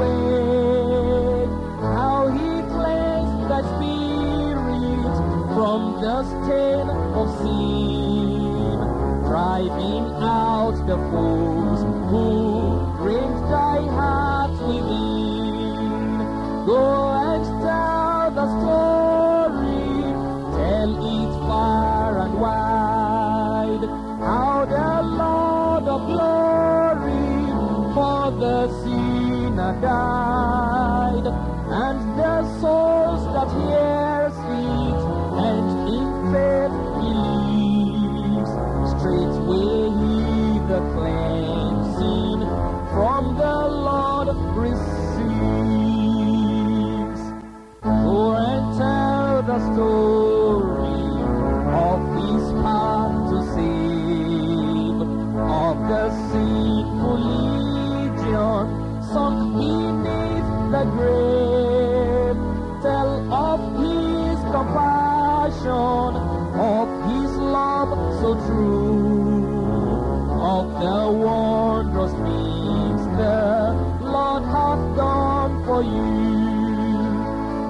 away, how he cleansed thy spirit from the stain of sin, driving out the foes who rent thy heart within. Go and tell the story, tell it far and wide, how the Lord of glory for the sinner died, and the souls that hears it and in faith believes, straightway he the cleansing from the Lord receives. Go and tell the story of his power to save, of the sinful legion sunk beneath the grave. Tell of his compassion, of his love so true, of the wondrous things the Lord hath done for you.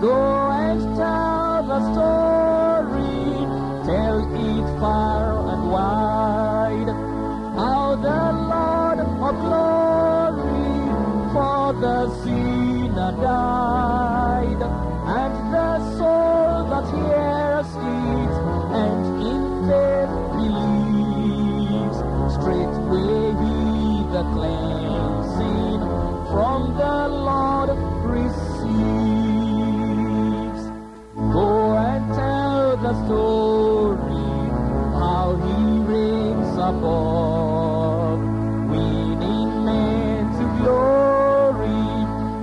Go and tell the story, tell it far and wide, how the Lord of glory for the sinner died, and the soul that hears it and in faith believes, straightway he the cleansing from the Lord receives. Go and tell the story, how he reigns above, winning men to glory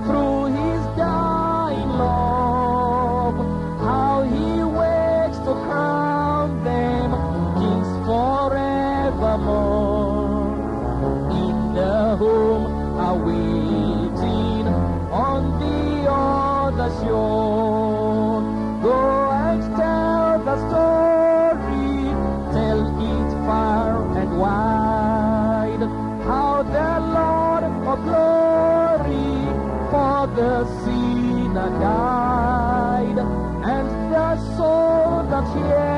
through his dying love, how he waits to crown them kings forevermore, in the home awaiting on the other shore. Go and tell the story, tell it far and wide, how the Lord of glory for the sinner died, and the soul that hears